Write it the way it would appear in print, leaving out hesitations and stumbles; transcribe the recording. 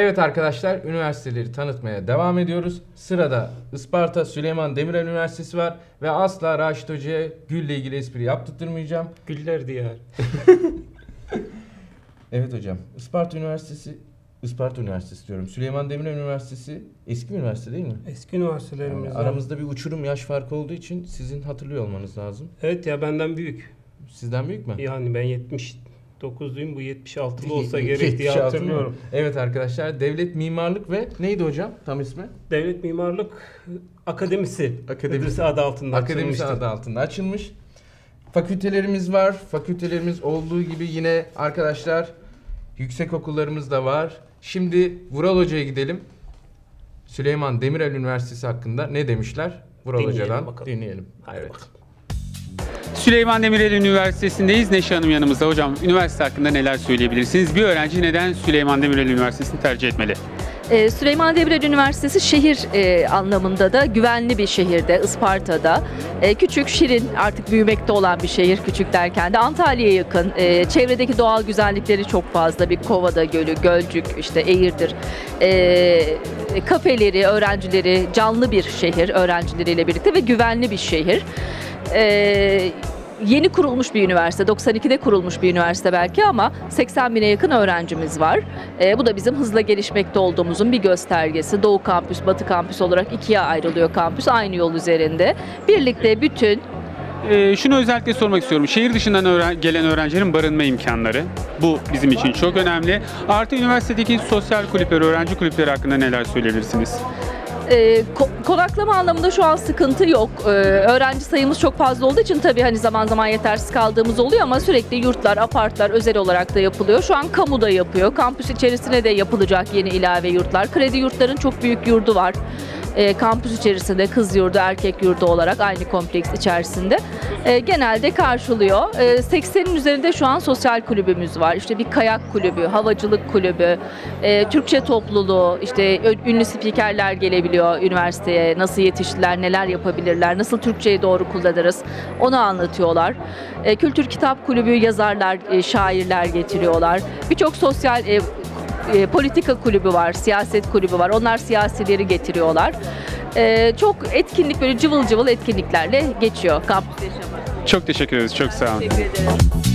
Evet arkadaşlar, üniversiteleri tanıtmaya devam ediyoruz. Sırada Isparta Süleyman Demirel Üniversitesi var ve asla Raşit Hoca'ya gülle ilgili espri yaptırtmayacağım. Güller diyar. Evet hocam, Isparta Üniversitesi diyorum. Süleyman Demirel Üniversitesi eski bir üniversite değil mi? Eski üniversitelerimiz yani aramızda bir uçurum yaş farkı olduğu için sizin hatırlıyor olmanız lazım. Evet ya, benden büyük. Sizden büyük mü? Yani ben 79'luyum, bu 76'lı olsa gerek diye hatırlıyorum. Evet arkadaşlar, Devlet Mimarlık ve neydi hocam tam ismi? Devlet Mimarlık Akademisi. Akademisi adı altında açılmıştı. Fakültelerimiz var. Fakültelerimiz olduğu gibi yine arkadaşlar yüksek okullarımız da var. Şimdi Vural Hoca'ya gidelim. Süleyman Demirel Üniversitesi hakkında ne demişler? Vural Hoca'dan dinleyelim. Haydi evet. Bakalım. Süleyman Demirel Üniversitesi'ndeyiz. Neşe Hanım yanımızda. Hocam, üniversite hakkında neler söyleyebilirsiniz? Bir öğrenci neden Süleyman Demirel Üniversitesi'ni tercih etmeli? Süleyman Demirel Üniversitesi şehir anlamında da güvenli bir şehirde, Isparta'da. Küçük, şirin, artık büyümekte olan bir şehir, küçük derken de Antalya'ya yakın. Çevredeki doğal güzellikleri çok fazla. Bir Kovada Gölü, Gölcük, işte Eğirdir. Kafeleri, öğrencileri, canlı bir şehir öğrencileriyle birlikte ve güvenli bir şehir. Yeni kurulmuş bir üniversite, 92'de kurulmuş bir üniversite belki, ama 80.000'e yakın öğrencimiz var. Bu da bizim hızla gelişmekte olduğumuzun bir göstergesi. Doğu kampüs, batı kampüs olarak ikiye ayrılıyor kampüs, aynı yol üzerinde. Birlikte bütün... şunu özellikle sormak istiyorum. Şehir dışından gelen öğrencilerin barınma imkanları. Bu bizim için çok önemli. Artı üniversitedeki sosyal kulüpler, öğrenci kulüpleri hakkında neler söyleyebilirsiniz? Konaklama anlamında şu an sıkıntı yok. Öğrenci sayımız çok fazla olduğu için tabii hani zaman zaman yetersiz kaldığımız oluyor, ama sürekli yurtlar, apartlar özel olarak da yapılıyor. Şu an kamu da yapıyor. Kampüs içerisine de yapılacak yeni ilave yurtlar. Kredi yurtların çok büyük yurdu var. Kampüs içerisinde kız yurdu, erkek yurdu olarak aynı kompleks içerisinde genelde karşılıyor. 80'in üzerinde şu an sosyal kulübümüz var. İşte bir kayak kulübü, havacılık kulübü, Türkçe topluluğu, işte ünlü spikerler gelebiliyor üniversiteye. Nasıl yetiştiler, neler yapabilirler, nasıl Türkçeyi doğru kullanırız, onu anlatıyorlar. Kültür kitap kulübü, yazarlar, şairler getiriyorlar. Birçok sosyal politika kulübü var, siyaset kulübü var. Onlar siyasileri getiriyorlar. Çok etkinlik, böyle cıvıl cıvıl etkinliklerle geçiyor kampüs yaşamı. Çok teşekkür ederiz. Çok sağ olun. Teşekkür ederim.